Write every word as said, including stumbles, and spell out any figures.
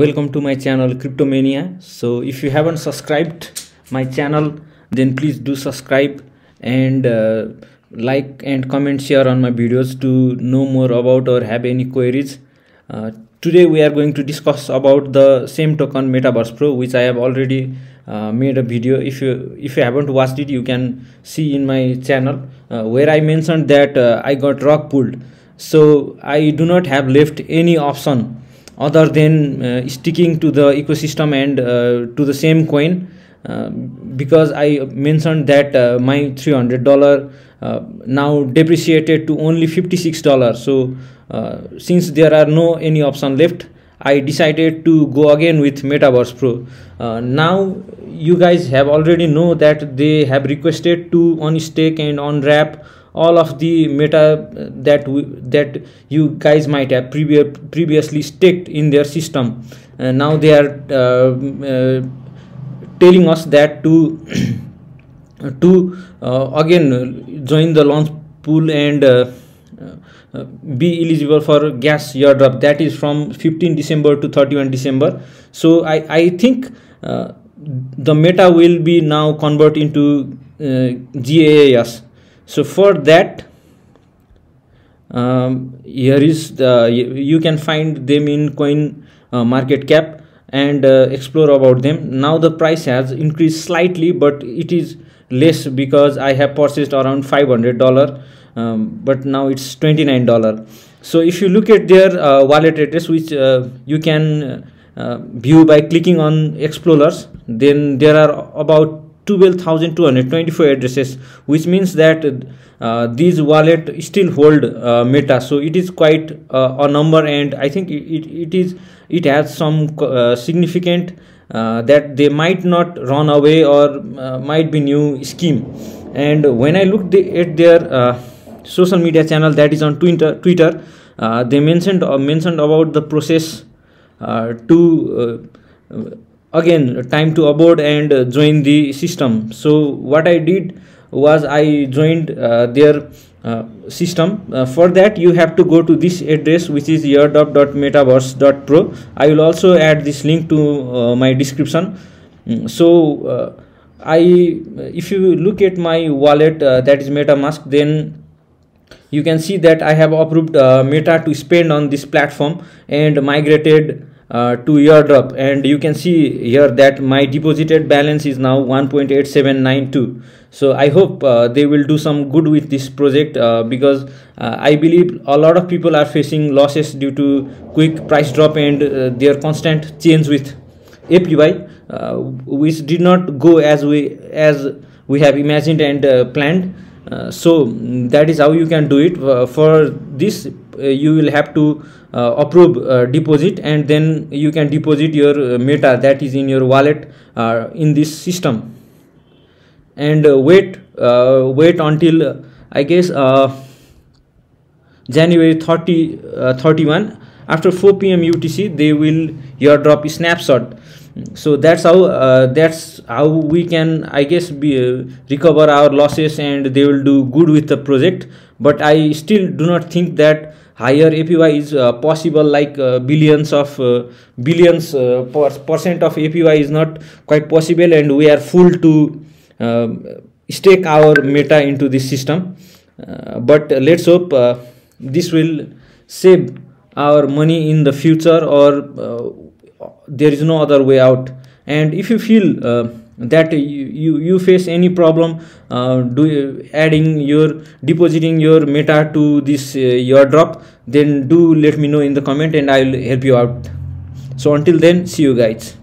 Welcome to my channel Crypto Mania. So if you haven't subscribed my channel, then please do subscribe and uh, like and comment, share on my videos to know more about or have any queries. Uh, today we are going to discuss about the same token Metaverse Pro, which I have already uh, made a video. If you if you haven't watched it, you can see in my channel uh, where I mentioned that uh, I got rock pulled. So I do not have left any option other than uh, sticking to the ecosystem and uh, to the same coin, uh, because I mentioned that uh, my three hundred dollars uh, now depreciated to only fifty-six dollars. So uh, since there are no any option left, I decided to go again with Metaverse Pro. Uh, now you guys have already know that they have requested to unstake and unwrap all of the meta that we, that you guys might have previous, previously staked in their system. Uh, now they are uh, uh, telling us that to to uh, again join the launch pool and uh, uh, be eligible for GAAS airdrop, that is from fifteenth December to thirty-first December. So I, I think uh, the meta will be now convert into uh, GAAS. So for that, um, here is the, you can find them in coin uh, market cap and uh, explore about them. Now the price has increased slightly, but it is less because I have purchased around five hundred dollars, um, but now it's twenty-nine dollars. So if you look at their uh, wallet address, which uh, you can uh, view by clicking on explorers, then there are about twelve thousand two hundred twenty-four addresses, which means that uh, these wallet still hold uh, meta. So it is quite uh, a number, and I think it, it, it is it has some uh, significant uh, that they might not run away or uh, might be new scheme. And when I looked at their uh, social media channel, that is on Twitter, Twitter uh, they mentioned uh, mentioned about the process uh, to uh, again time to onboard and uh, join the system. So what I did was I joined uh, their uh, system. Uh, for that you have to go to this address, which is your dot pro. I will also add this link to uh, my description. So uh, I if you look at my wallet, uh, that is MetaMask, then you can see that I have approved uh, Meta to spend on this platform and migrated Uh, to airdrop, and you can see here that my deposited balance is now one point eight seven nine two. So I hope uh, they will do some good with this project, uh, because uh, I believe a lot of people are facing losses due to quick price drop and uh, their constant change with A P Y, uh, which did not go as we as we have imagined and uh, planned. Uh, so that is how you can do it. Uh, for this uh, you will have to uh, approve uh, deposit, and then you can deposit your uh, meta that is in your wallet uh, in this system, and uh, wait uh, wait until uh, I guess uh, January thirty, thirty-first after four p m U T C they will airdrop snapshot. So that's how uh, that's how we can, I guess, be, uh, recover our losses, and they will do good with the project. But I still do not think that higher A P Y is uh, possible, like uh, billions of uh, billions uh, per percent of A P Y is not quite possible, and we are fool to uh, stake our meta into this system. Uh, but let's hope uh, this will save our money in the future, or uh, there is no other way out. And if you feel uh, that you, you you face any problem uh, do adding your depositing your meta to this uh, airdrop, then do let me know in the comment and I will help you out. So until then, see you guys.